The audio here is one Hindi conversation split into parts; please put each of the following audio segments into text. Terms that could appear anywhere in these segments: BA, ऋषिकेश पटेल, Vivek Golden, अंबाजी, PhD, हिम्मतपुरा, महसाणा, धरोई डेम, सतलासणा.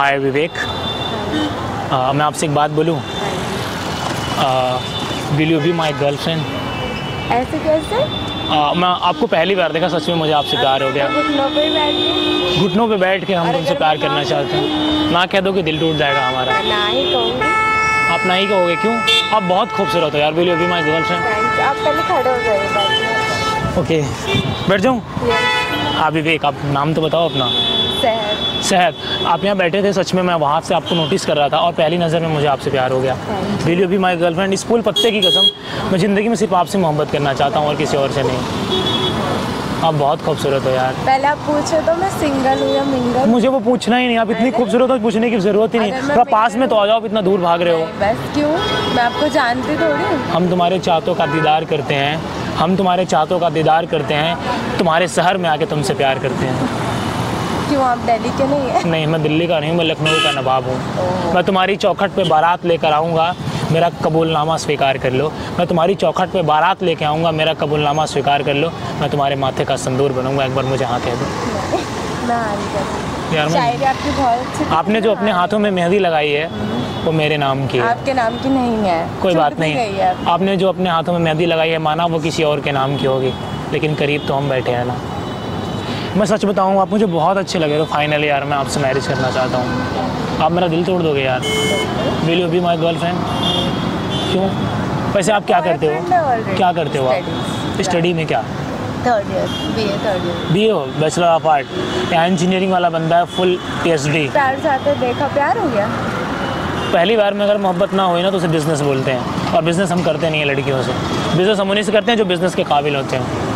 हाय विवेक, मैं आपसे एक बात बोलूँ? Will you be my girlfriend? ऐसे कैसे? मैं आपको पहली बार देखा, सच में मुझे आपसे प्यार हो गया। घुटनों पे बैठ के हम तुमसे प्यार करना चाहते हैं। ना कह दो कि दिल टूट जाएगा हमारा। ना ही कहूँगी। आप ना ही कहोगे? क्यों? आप बहुत खूबसूरत हो यार। Will you be my girlfriend? आप पहले खड़े हो जाइए। ओके, बैठ जाऊँ? हाँ विवेक, आप नाम तो बताओ अपना। सहब, आप यहाँ बैठे थे, सच में मैं वहाँ से आपको नोटिस कर रहा था और पहली नज़र में मुझे आपसे प्यार हो गया। Will you be my girlfriend? इस फूल पत्ते की कसम, मैं ज़िंदगी में सिर्फ आपसे मोहब्बत करना चाहता हूँ और किसी और से नहीं। आप बहुत खूबसूरत हो यार। पहले आप पूछे तो मैं सिंगल हूँ या मिंगल। मुझे वो पूछना ही नहीं, आप इतनी खूबसूरत हो, पूछने की ज़रूरत ही नहीं। थोड़ा पास में तो आ जाओ, इतना दूर भाग रहे हो। बस क्यों? मैं आपको जानती थोड़ी। हम तुम्हारे चाहतों का दीदार करते हैं, हम तुम्हारे चाहतों का दीदार करते हैं, तुम्हारे शहर में आके तुमसे प्यार करते हैं। क्यों, आप दिल्ली के नहीं है? नहीं, मैं दिल्ली का नहीं हूँ, मैं लखनऊ का नवाब हूँ। मैं तुम्हारी चौखट पे बारात लेकर आऊँगा, मेरा कबूलनामा स्वीकार कर लो। मैं तुम्हारी चौखट पे बारात लेकर आऊँगा, मेरा कबूलनामा स्वीकार कर लो। मैं तुम्हारे माथे का संदूर बनूँगा, एक बार मुझे हाँ कह दो। यार आपने जो अपने हाथों में मेहंदी लगाई है वो मेरे नाम की है। आपके नाम की नहीं है। कोई बात नहीं, आपने जो अपने हाथों में मेहंदी लगाई है, माना वो किसी और के नाम की होगी, लेकिन करीब तो हम बैठे हैं ना। मैं सच बताऊँ, आप मुझे बहुत अच्छे लगे हो। फाइनली यार, मैं आपसे मैरिज करना चाहता हूँ। आप मेरा दिल तोड़ दोगे यार। Will you be my girlfriend? क्यों? वैसे आप क्या करते हो? क्या करते हो आप स्टडी में? क्या? BA हो, बैचलर ऑफ आर्ट। या इंजीनियरिंग वाला बंदा है, फुल PhD। प्यार चाहते देखा, प्यार हो गया। पहली बार में अगर मोहब्बत ना हुई ना तो उसे बिज़नेस बोलते हैं, और बिज़नेस हम करते नहीं है लड़कियों से। बिज़नेस हम उन्हीं से करते हैं जो बिज़नेस के काबिल होते हैं।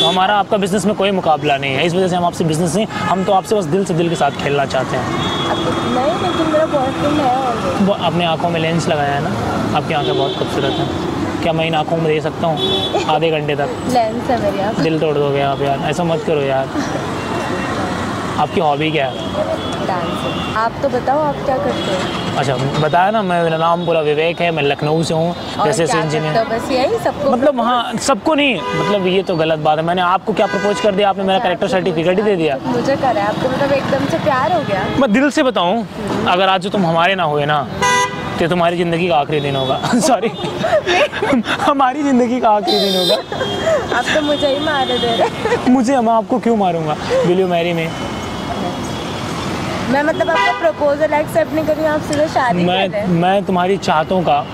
तो हमारा आपका बिज़नेस में कोई मुकाबला नहीं है, इस वजह से हम आपसे बिज़नेस नहीं, हम तो आपसे बस दिल से दिल के साथ खेलना चाहते हैं। नहीं, लेकिन मेरा बॉयफ्रेंड है। वो अपने आँखों में लेंस लगाया है ना, आपकी आँखें बहुत खूबसूरत हैं। क्या मैं इन आँखों में दे सकता हूँ आधे घंटे तक? लेंस है मेरी आँख। दिल तोड़ दोगे आप यार, ऐसा मत करो यार। आपकी हॉबी क्या है? डांस। आप तो बताओ, आप क्या करते हो? अच्छा, बताया ना, मैं, मेरा नाम पूरा विवेक है, मैं लखनऊ से हूँ। जैसे इंजीनियर, बस यही सबको, मतलब हाँ सबको नहीं, मतलब ये तो गलत बात है। मैंने आपको क्या प्रपोज कर दिया? आपने मेरा कैरेक्टर सर्टिफिकेट ही दे दिया। मुझे करा आपको, मतलब एकदम से प्यार हो गया। मैं दिल से बताऊँ, अगर आज तुम हमारे ना हुए ना तो तुम्हारी ज़िंदगी का आखिरी दिन होगा। सॉरी, हमारी ज़िंदगी का आखिरी दिन होगा। आप तो मुझे ही मार दे रहे। मुझे? मैं आपको क्यों मारूँगा? Will you marry me? मैं, मतलब आपका प्रपोजल एक्सेप्ट नहीं करूँ, आप सीधे शादी कर रहे हैं। मैं तुम्हारी चाहतों का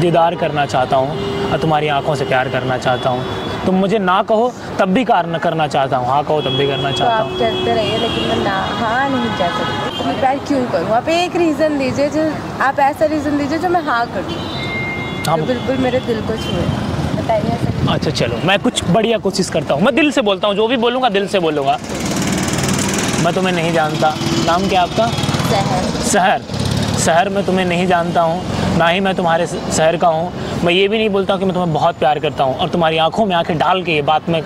दीदार करना चाहता हूँ और तुम्हारी आंखों से प्यार करना चाहता हूँ। तुम मुझे ना कहो तब भी करना चाहता हूँ, हाँ कहो तब भी करना चाहता हूँ। तो आप करते रहिए, लेकिन मैं ना हाँ नहीं कह सकती। तो मैं प्यार क्यों करूँ? आप एक रीज़न दीजिए, जो आप ऐसा रीज़न दीजिए जो मैं हाँ कर दूँ। हाँ, बिल्कुल मेरे दिल को छुए, बताइए। अच्छा चलो, मैं कुछ बढ़िया कोशिश करता हूँ। मैं दिल से बोलता हूँ, जो भी बोलूँगा दिल से बोलूँगा। मैं तुम्हें नहीं जानता। नाम क्या आपका? शहर। मैं तुम्हें नहीं जानता हूँ, ना ही मैं तुम्हारे शहर का हूँ। मैं ये भी नहीं बोलता कि मैं तुम्हें बहुत प्यार करता हूँ, और तुम्हारी आंखों में आंखें डाल के ये बात मैं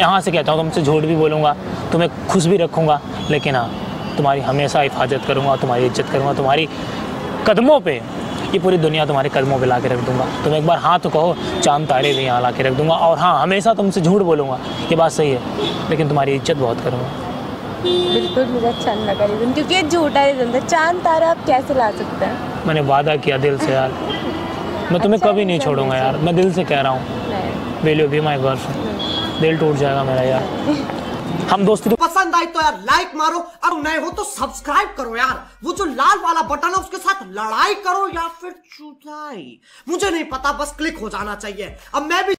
यहाँ से कहता हूँ, तुमसे झूठ भी बोलूँगा, तुम्हें खुश भी रखूँगा, लेकिन हाँ तुम्हारी हमेशा हिफाजत करूँगा, तुम्हारी इज्जत करूँगा, तुम्हारी कदमों पर ये पूरी दुनिया तुम्हारे कदमों पर ला के रख दूँगा। तुम एक बार हाँ तो कहो, चांद तारे भी यहाँ ला के रख दूँगा। और हाँ, हमेशा तुमसे झूठ बोलूँगा, ये बात सही है, लेकिन तुम्हारी इज्जत बहुत करूँगा। बिल्कुल मुझे अच्छा नहीं लगा रीजन, क्योंकि ये झूठा रीजन था। चांद तारा आप कैसे ला सकते हैं? मैंने वादा किया दिल से यार, मैं तुम्हें अच्छा कभी नहीं छोड़ूंगा यार, मैं दिल से कह रहा हूँ। Will you be my girlfriend? दिल टूट जाएगा मेरा यार। हम दोस्ती तो पसंद आई तो यार लाइक मारो, और नए हो तो सब्सक्राइब करो यार। वो जो लाल वाला बटन है उसके साथ लड़ाई करो या फिर चुदाई, मुझे नहीं पता, बस क्लिक हो जाना चाहिए। अब मैं भी